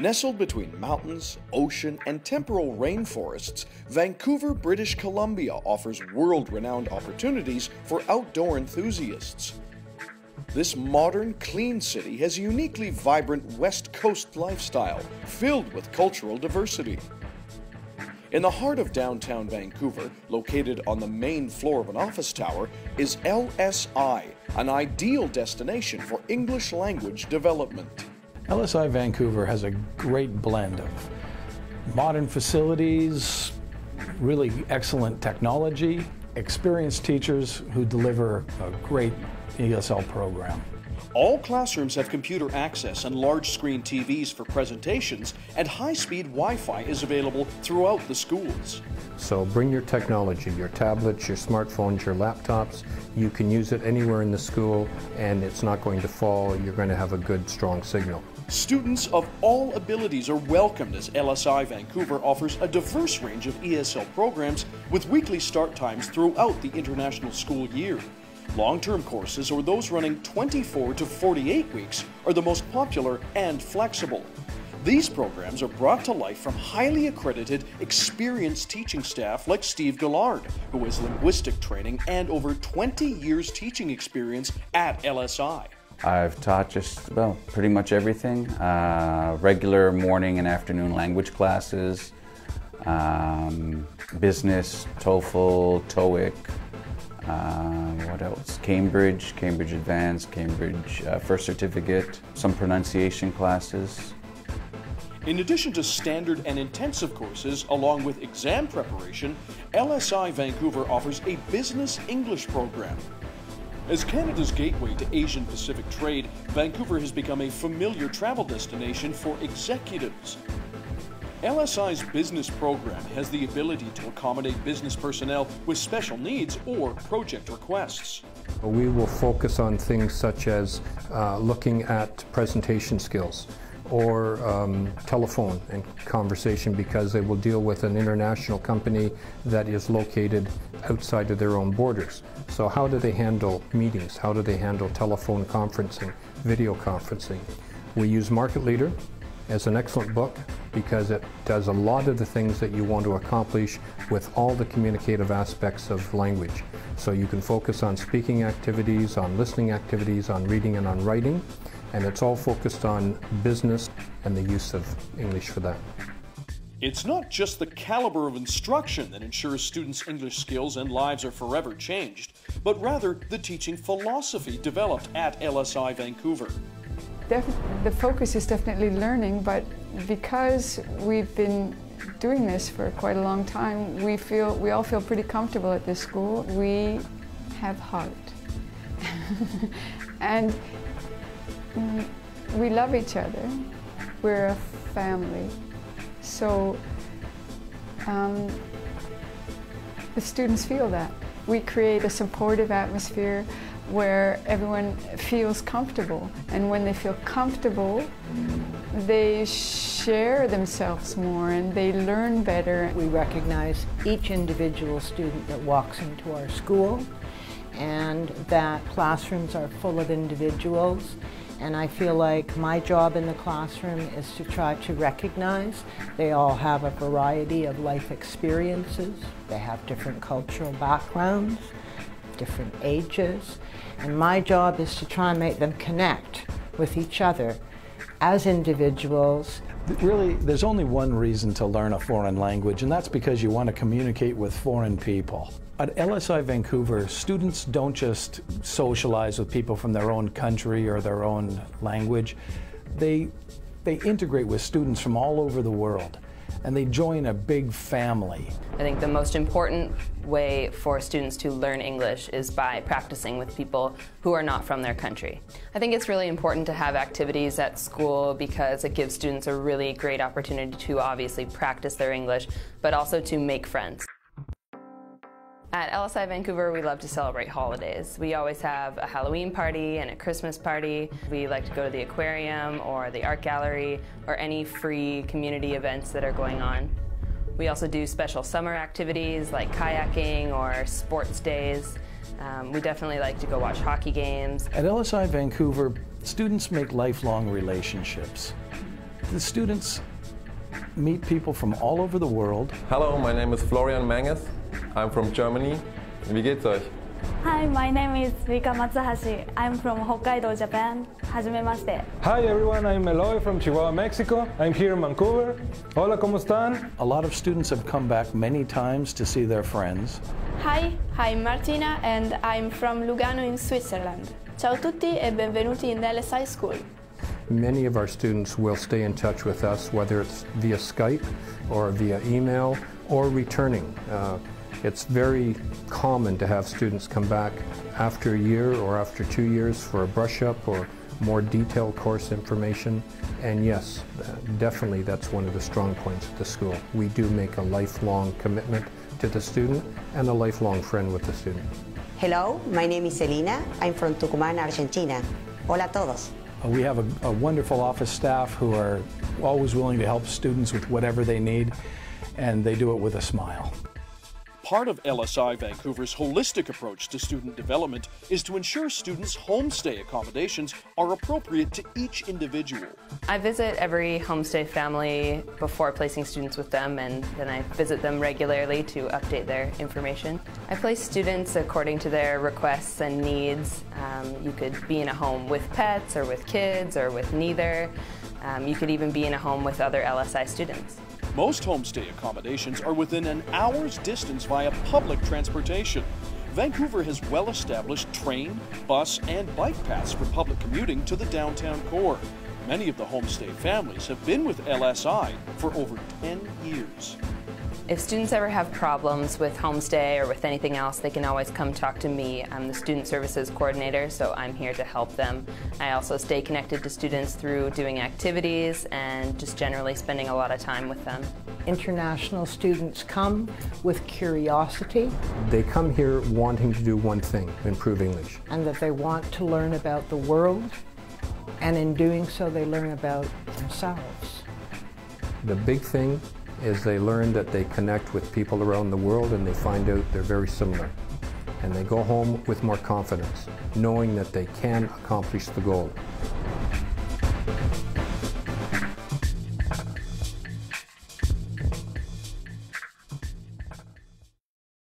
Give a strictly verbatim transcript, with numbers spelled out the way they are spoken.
Nestled between mountains, ocean, and temporal rainforests, Vancouver, British Columbia offers world-renowned opportunities for outdoor enthusiasts. This modern, clean city has a uniquely vibrant West Coast lifestyle, filled with cultural diversity. In the heart of downtown Vancouver, located on the main floor of an office tower, is L S I, an ideal destination for English language development. L S I Vancouver has a great blend of modern facilities, really excellent technology, experienced teachers who deliver a great E S L program. All classrooms have computer access and large-screen T Vs for presentations, and high-speed Wi-Fi is available throughout the schools. So bring your technology, your tablets, your smartphones, your laptops. You can use it anywhere in the school, and it's not going to fall. You're going to have a good, strong signal. Students of all abilities are welcomed as L S I Vancouver offers a diverse range of E S L programs with weekly start times throughout the international school year. Long-term courses, or those running twenty-four to forty-eight weeks, are the most popular and flexible. These programs are brought to life from highly accredited, experienced teaching staff like Steve Gallard, who has linguistic training and over twenty years teaching experience at L S I. I've taught just about pretty much everything, uh, regular morning and afternoon language classes, um, business, TOEFL, TOEIC, Uh, what else? Cambridge, Cambridge Advanced, Cambridge uh, First Certificate, some pronunciation classes. In addition to standard and intensive courses, along with exam preparation, L S I Vancouver offers a business English program. As Canada's gateway to Asian Pacific trade, Vancouver has become a familiar travel destination for executives. L S I's business program has the ability to accommodate business personnel with special needs or project requests. We will focus on things such as uh, looking at presentation skills or um, telephone and conversation, because they will deal with an international company that is located outside of their own borders. So how do they handle meetings? How do they handle telephone conferencing, video conferencing? We use Market Leader. It's an excellent book because it does a lot of the things that you want to accomplish with all the communicative aspects of language. So you can focus on speaking activities, on listening activities, on reading and on writing, and it's all focused on business and the use of English for that. It's not just the caliber of instruction that ensures students' English skills and lives are forever changed, but rather the teaching philosophy developed at L S I Vancouver. The focus is definitely learning, but because we've been doing this for quite a long time, we feel we all feel pretty comfortable at this school. We have heart, and we love each other. We're a family, so um, the students feel that. We create a supportive atmosphere where everyone feels comfortable, and when they feel comfortable, they share themselves more and they learn better. We recognize each individual student that walks into our school, and that classrooms are full of individuals, and I feel like my job in the classroom is to try to recognize they all have a variety of life experiences, they have different cultural backgrounds, different ages, and my job is to try and make them connect with each other as individuals. Really, there's only one reason to learn a foreign language, and that's because you want to communicate with foreign people. At L S I Vancouver, students don't just socialize with people from their own country or their own language. They, they integrate with students from all over the world, and they join a big family. I think the most important way for students to learn English is by practicing with people who are not from their country. I think it's really important to have activities at school because it gives students a really great opportunity to obviously practice their English, but also to make friends. At L S I Vancouver, we love to celebrate holidays. We always have a Halloween party and a Christmas party. We like to go to the aquarium or the art gallery or any free community events that are going on. We also do special summer activities like kayaking or sports days. Um, we definitely like to go watch hockey games. At L S I Vancouver, students make lifelong relationships. The students meet people from all over the world. Hello, my name is Florian Mangeth. I'm from Germany. Wie geht's euch? Hi, my name is Rika Matsuhashi. I'm from Hokkaido, Japan. Hajimemashite. Hi everyone, I'm Eloy from Chihuahua, Mexico. I'm here in Vancouver. Hola, ¿cómo están? A lot of students have come back many times to see their friends. Hi, I'm Martina and I'm from Lugano in Switzerland. Ciao tutti e benvenuti in L S I School. Many of our students will stay in touch with us, whether it's via Skype or via email or returning. Uh, It's very common to have students come back after a year or after two years for a brush-up or more detailed course information. And yes, definitely that's one of the strong points at the school. We do make a lifelong commitment to the student and a lifelong friend with the student. Hello, my name is Celina. I'm from Tucumán, Argentina. Hola a todos. We have a, a wonderful office staff who are always willing to help students with whatever they need, and they do it with a smile. Part of L S I Vancouver's holistic approach to student development is to ensure students' homestay accommodations are appropriate to each individual. I visit every homestay family before placing students with them, and then I visit them regularly to update their information. I place students according to their requests and needs. Um, you could be in a home with pets or with kids or with neither. Um, you could even be in a home with other L S I students. Most homestay accommodations are within an hour's distance via public transportation. Vancouver has well-established train, bus, and bike paths for public commuting to the downtown core. Many of the homestay families have been with L S I for over ten years. If students ever have problems with homestay or with anything else, they can always come talk to me. I'm the student services coordinator, so I'm here to help them. I also stay connected to students through doing activities and just generally spending a lot of time with them. International students come with curiosity. They come here wanting to do one thing, improve English. And that they want to learn about the world, and in doing so they learn about themselves. The big thing is they learn that they connect with people around the world and they find out they're very similar. And they go home with more confidence, knowing that they can accomplish the goal.